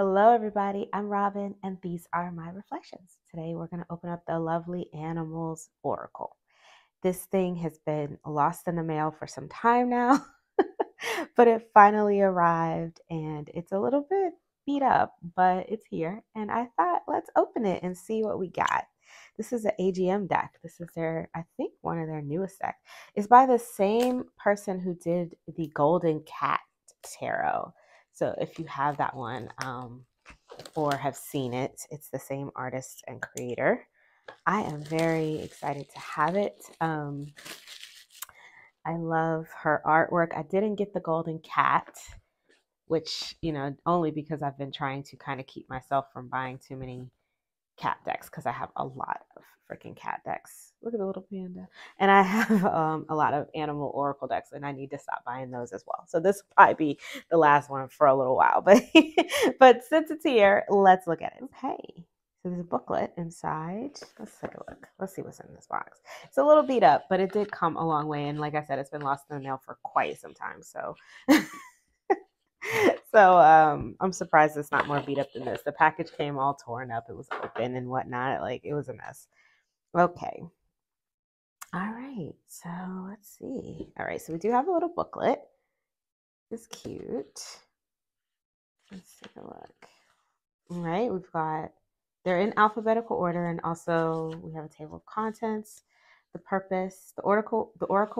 Hello everybody, I'm Robin and these are my reflections. Today we're going to open up the Lovely Animals Oracle. This thing has been lost in the mail for some time now, but it finally arrived and it's a little bit beat up, but it's here and I thought let's open it and see what we got. This is the AGM deck. This is their, I think, one of their newest decks. It's by the same person who did the Golden Cat Tarot. So if you have that one or have seen it, it's the same artist and creator. I am very excited to have it. I love her artwork. I didn't get the Golden Cat, which, you know, only because I've been trying to kind of keep myself from buying too many cat decks because I have a lot of freaking cat decks. Look at the little panda. And I have a lot of animal oracle decks and I need to stop buying those as well. So this will probably be the last one for a little while, but but since it's here, let's look at it. Okay, so there's a booklet inside. Let's take a look. Let's see what's in this box. It's a little beat up, but it did come a long way. And like I said, it's been lost in the mail for quite some time. So I'm surprised it's not more beat up than this. The package came all torn up. It was open and whatnot. Like, it was a mess. Okay. All right. So let's see. All right. So we do have a little booklet. It's cute. Let's take a look. All right. We've got, they're in alphabetical order. And also we have a table of contents, the purpose, the oracle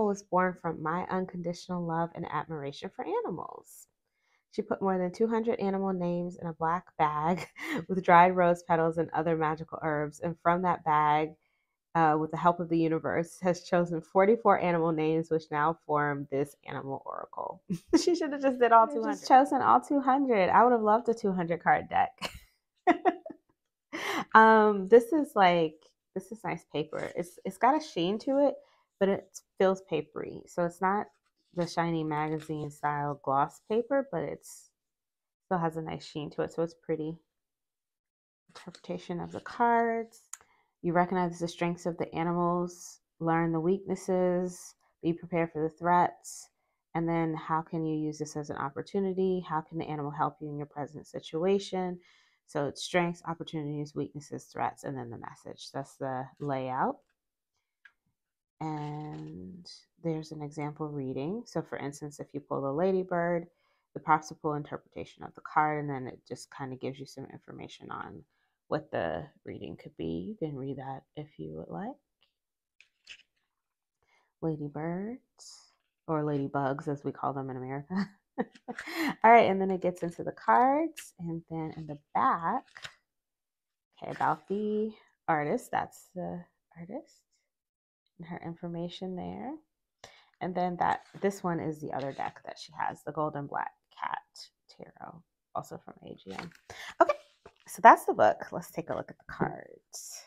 was born from my unconditional love and admiration for animals. She put more than 200 animal names in a black bag with dried rose petals and other magical herbs. And from that bag, with the help of the universe, has chosen 44 animal names, which now form this animal oracle. She should have just did all 200. Just chosen all 200. I would have loved a 200 card deck. This is nice paper. It's got a sheen to it, but it feels papery. So it's not the shiny magazine style gloss paper, but it's still has a nice sheen to it, so it's pretty. Interpretation of the cards. You recognize the strengths of the animals, learn the weaknesses, be prepared for the threats, and then how can you use this as an opportunity? How can the animal help you in your present situation? So it's strengths, opportunities, weaknesses, threats, and then the message. That's the layout. And there's an example reading. So for instance, if you pull the ladybird, the possible interpretation of the card, and then it just kind of gives you some information on what the reading could be. You can read that if you would like. Ladybirds, or ladybugs as we call them in America. All right, and then it gets into the cards, and then in the back, okay, about the artist, that's the artist. Her information there, and then that this one is the other deck that she has, the Golden Black Cat Tarot, also from AGM. Okay, so that's the book. Let's take a look at the cards.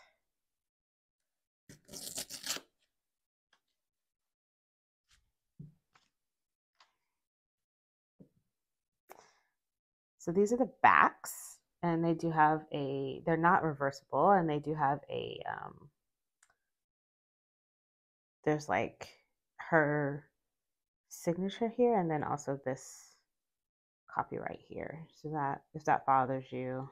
So these are the backs, and they do have a, they're not reversible, and they do have a there's like her signature here, and then also this copyright here. So that if that bothers you,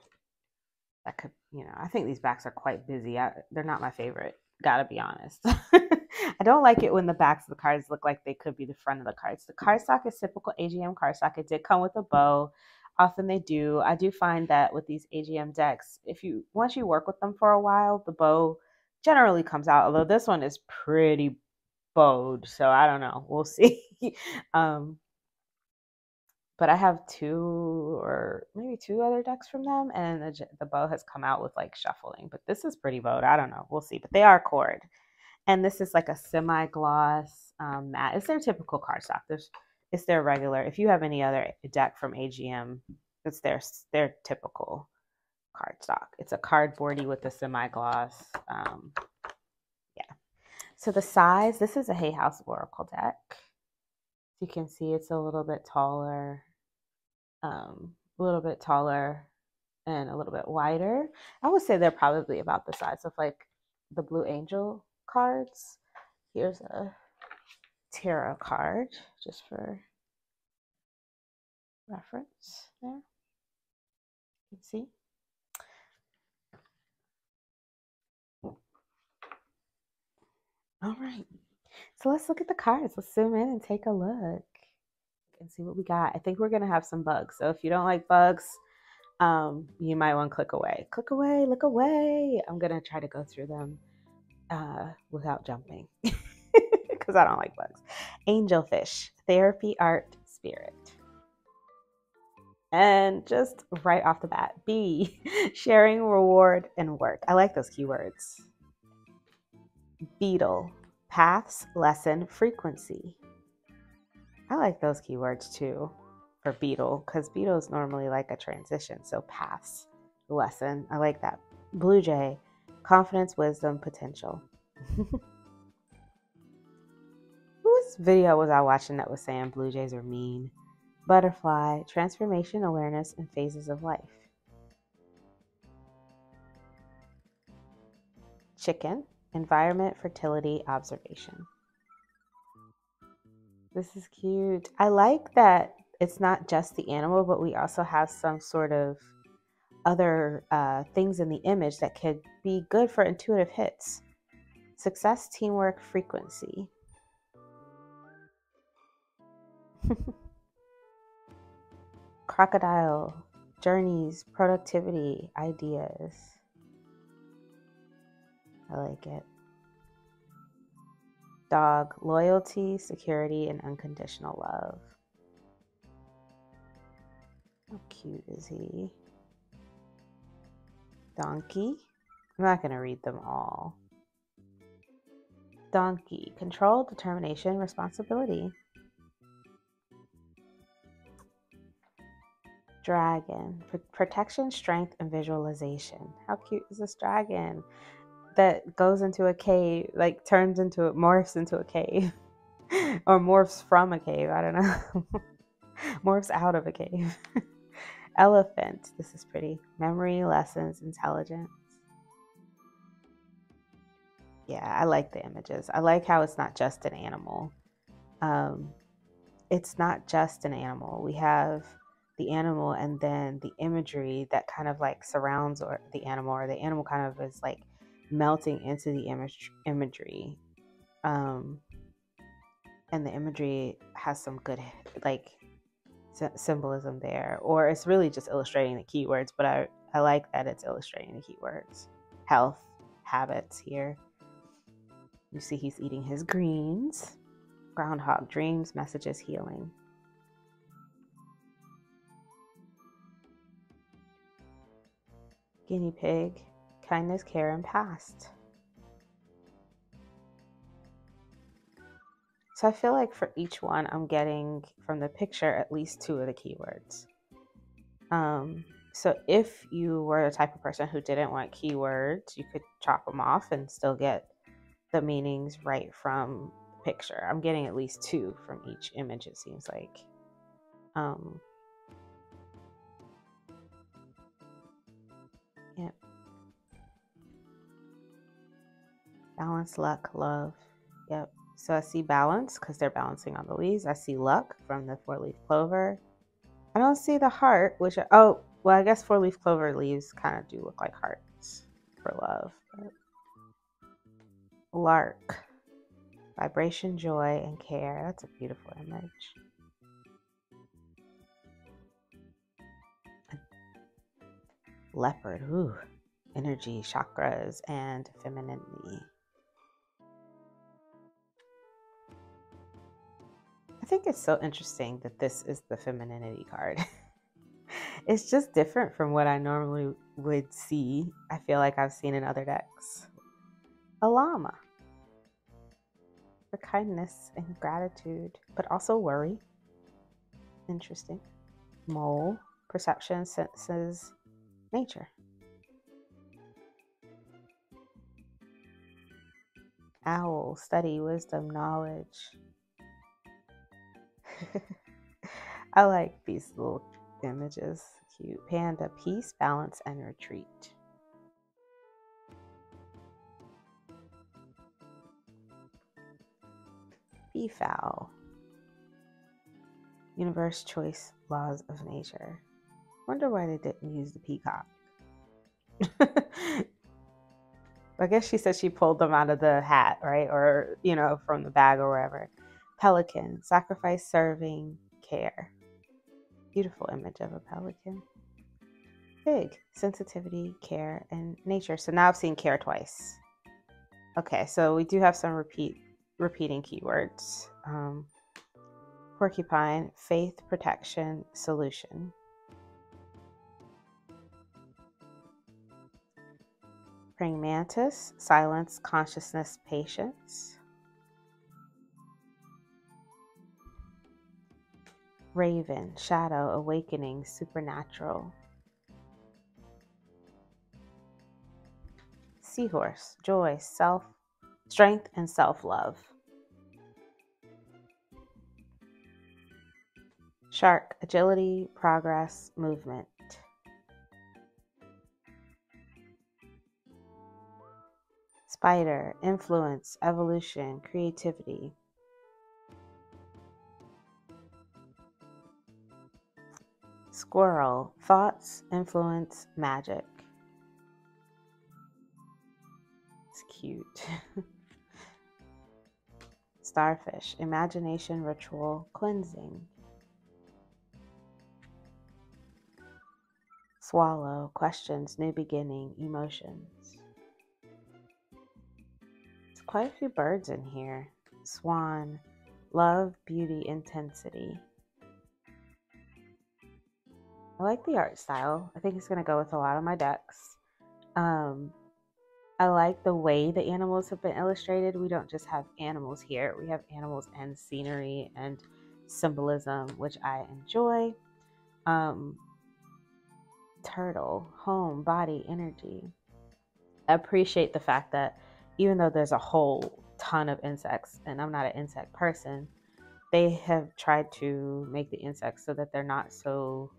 that could, you know, I think these backs are quite busy. They're not my favorite, gotta be honest. I don't like it when the backs of the cards look like they could be the front of the cards. The cardstock is typical AGM cardstock. It did come with a bow. Often they do. I do find that with these AGM decks, if you, once you work with them for a while, the bow generally comes out, although this one is pretty bowed, so I don't know, we'll see. But I have two or maybe two other decks from them, and the bow has come out with like shuffling, but this is pretty bowed. I don't know, we'll see. But they are cord, and this is like a semi-gloss matte. It's their typical cardstock. It's their regular. If you have any other deck from AGM, it's their typical cardstock. It's a cardboardy with a semi-gloss. Yeah. So the size, this is a Hay House Oracle deck. You can see it's a little bit taller and a little bit wider. I would say they're probably about the size of like the Blue Angel cards. Here's a tarot card just for reference there. You see. All right, so let's look at the cards. Let's zoom in and take a look and see what we got. I think we're gonna have some bugs. So if you don't like bugs, you might want to click away. Click away, look away. I'm gonna try to go through them without jumping because I don't like bugs. Angelfish, therapy, art, spirit. And just right off the bat, B, sharing, reward, and work. I like those keywords. Beetle, paths, lesson, frequency. I like those keywords too for beetle because beetle is normally like a transition. So paths, lesson, I like that. Blue jay, confidence, wisdom, potential. Whose video was I watching that was saying blue jays are mean? Butterfly, transformation, awareness, and phases of life. Chicken, environment, fertility, observation. This is cute. I like that it's not just the animal, but we also have some sort of other things in the image that could be good for intuitive hits. Success, teamwork, frequency. Crocodile, journeys, productivity, ideas. I like it. Dog, loyalty, security, and unconditional love. How cute is he? Donkey. I'm not going to read them all. Donkey, control, determination, responsibility. Dragon, protection, strength, and visualization. How cute is this dragon that goes into a cave, like turns into it, morphs into a cave or morphs from a cave. I don't know. Morphs out of a cave. Elephant. This is pretty. Memory, lessons, intelligence. Yeah, I like the images. I like how it's not just an animal. It's not just an animal. We have the animal and then the imagery that kind of like surrounds or the animal, or the animal kind of is like melting into the imagery, and the imagery has some good like symbolism there, or it's really just illustrating the keywords, but I like that it's illustrating the keywords. Health, habits here. You see he's eating his greens. Groundhog, dreams, messages, healing. Guinea pig, kindness, care, and past. So I feel like for each one, I'm getting from the picture at least two of the keywords. So if you were the type of person who didn't want keywords, you could chop them off and still get the meanings right from the picture. I'm getting at least two from each image, it seems like. Yep. Balance, luck, love. Yep. So I see balance because they're balancing on the leaves. I see luck from the four-leaf clover. I don't see the heart, which are, oh, well, I guess four-leaf clover leaves kind of do look like hearts for love. But. Lark, vibration, joy, and care. That's a beautiful image. Leopard, ooh, energy, chakras, and femininity. I think it's so interesting that this is the femininity card. It's just different from what I normally would see. I feel like I've seen in other decks. A llama for kindness and gratitude, but also worry. Interesting. Mole, perception, senses, nature. Owl, study, wisdom, knowledge. I like these little images. Cute. Panda, peace, balance, and retreat. Beafowl, universe, choice, laws of nature. Wonder why they didn't use the peacock. I guess she said she pulled them out of the hat, right? Or, you know, from the bag or wherever. Pelican, sacrifice, serving, care. Beautiful image of a pelican. Big, sensitivity, care, and nature. So now I've seen care twice. Okay, so we do have some repeating keywords. Porcupine, faith, protection, solution. Praying mantis, silence, consciousness, patience. Raven, shadow, awakening, supernatural. Seahorse, joy, self, strength, and self-love. Shark, agility, progress, movement. Spider, influence, evolution, creativity. Squirrel, thoughts, influence, magic. It's cute. Starfish, imagination, ritual, cleansing. Swallow, questions, new beginning, emotions. There's quite a few birds in here. Swan, love, beauty, intensity. I like the art style. I think it's going to go with a lot of my decks. I like the way the animals have been illustrated. We don't just have animals here. We have animals and scenery and symbolism, which I enjoy. Turtle, home, body, energy. I appreciate the fact that even though there's a whole ton of insects, and I'm not an insect person, they have tried to make the insects so that they're not so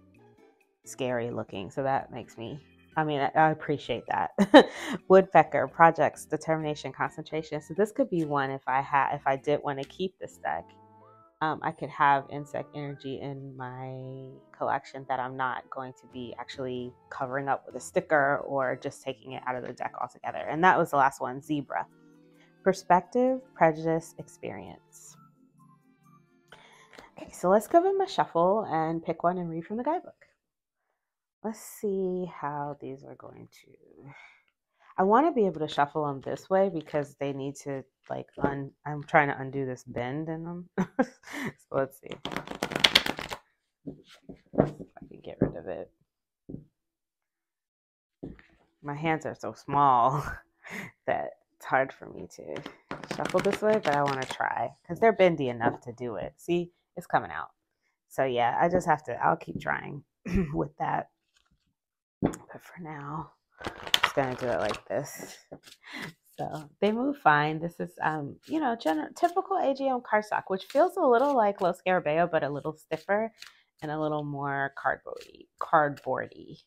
scary looking, so that makes me, I appreciate that. Woodpecker, projects, determination, concentration. So this could be one if I did want to keep this deck. I could have insect energy in my collection that I'm not going to be actually covering up with a sticker or just taking it out of the deck altogether. And that was the last one, zebra. Perspective, prejudice, experience. Okay, so let's go in my shuffle and pick one and read from the guidebook. Let's see how these are going to... I want to be able to shuffle them this way because they need to, like, I'm trying to undo this bend in them. So let's see if I can get rid of it. My hands are so small that it's hard for me to shuffle this way, but I want to try because they're bendy enough to do it. See, it's coming out. So yeah, I just have to, I'll keep trying with that. But for now, I'm just gonna do it like this. So they move fine. This is you know, typical AGM cardstock, which feels a little like Los Scarabeo, but a little stiffer and a little more cardboardy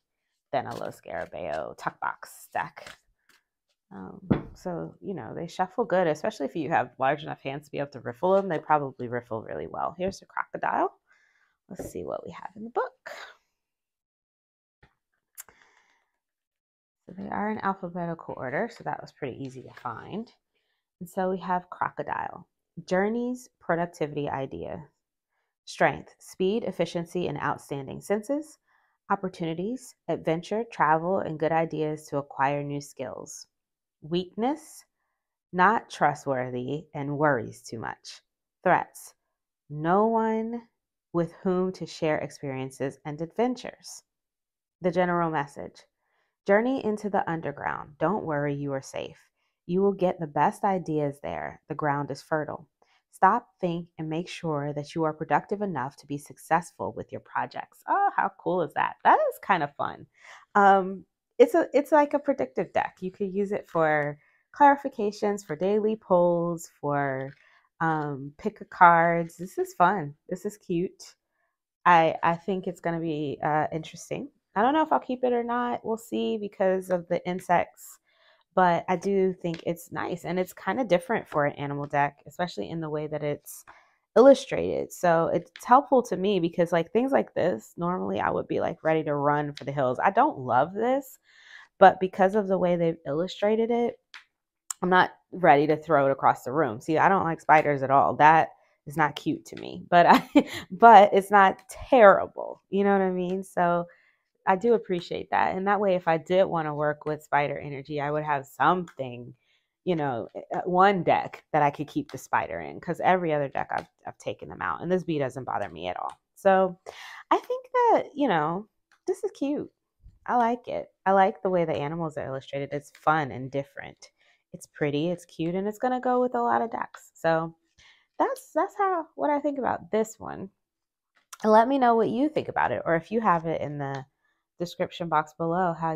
than a Los Scarabeo tuck box stack. So you know, they shuffle good, especially if you have large enough hands to be able to riffle them. They probably riffle really well. Here's the crocodile. Let's see what we have in the book. So they are in alphabetical order, so that was pretty easy to find. And so we have crocodile. Journeys, productivity, idea. Strength, speed, efficiency, and outstanding senses. Opportunities, adventure, travel, and good ideas to acquire new skills. Weakness, not trustworthy, and worries too much. Threats, no one with whom to share experiences and adventures. The general message. Journey into the underground. Don't worry, you are safe. You will get the best ideas there. The ground is fertile. Stop, think, and make sure that you are productive enough to be successful with your projects. Oh, how cool is that? That is kind of fun. It's like a predictive deck. You could use it for clarifications, for daily polls, for pick a cards. This is fun. This is cute. I think it's going to be interesting. I don't know if I'll keep it or not. We'll see because of the insects, but I do think it's nice and it's kind of different for an animal deck, especially in the way that it's illustrated. So it's helpful to me because like things like this, normally I would be like ready to run for the hills. I don't love this, but because of the way they've illustrated it, I'm not ready to throw it across the room. See, I don't like spiders at all. That is not cute to me, but it's not terrible. You know what I mean? So I do appreciate that. And that way, if I did want to work with spider energy, I would have something, you know, one deck that I could keep the spider in, because every other deck I've taken them out. And this bee doesn't bother me at all. So I think that, you know, this is cute. I like it. I like the way the animals are illustrated. It's fun and different. It's pretty, it's cute, and it's going to go with a lot of decks. So that's how, what I think about this one. And let me know what you think about it, or if you have it in the description box below, how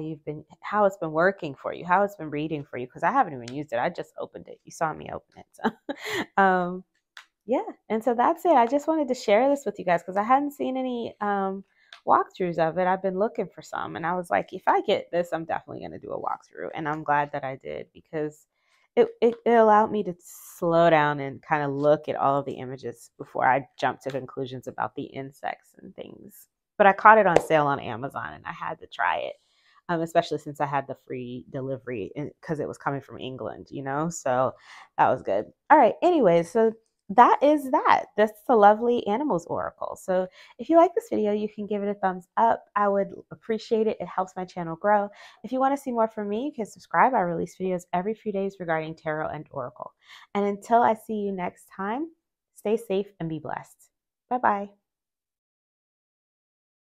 it's been working for you, how it's been reading for you, because I haven't even used it. I just opened it. You saw me open it. So yeah, and so that's it. I just wanted to share this with you guys because I hadn't seen any walkthroughs of it. I've been looking for some, and I was like, if I get this, I'm definitely going to do a walkthrough, and I'm glad that I did, because it allowed me to slow down and kind of look at all of the images before I jumped to conclusions about the insects and things. But I caught it on sale on Amazon, and I had to try it, especially since I had the free delivery because it was coming from England, you know, so that was good. All right. Anyway, so that is that. That's the Lovely Animals Oracle. So if you like this video, you can give it a thumbs up. I would appreciate it. It helps my channel grow. If you want to see more from me, you can subscribe. I release videos every few days regarding tarot and oracle. And until I see you next time, stay safe and be blessed. Bye-bye.